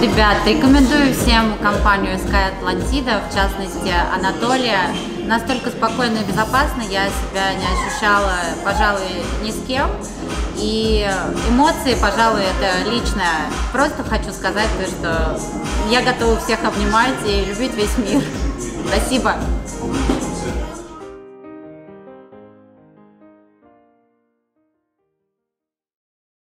Ребят, рекомендую всем компанию Sky Atlantida, в частности Анатолия. Настолько спокойно и безопасно я себя не ощущала, пожалуй, ни с кем. И эмоции, пожалуй, это личное. Просто хочу сказать, что я готова всех обнимать и любить весь мир. Спасибо!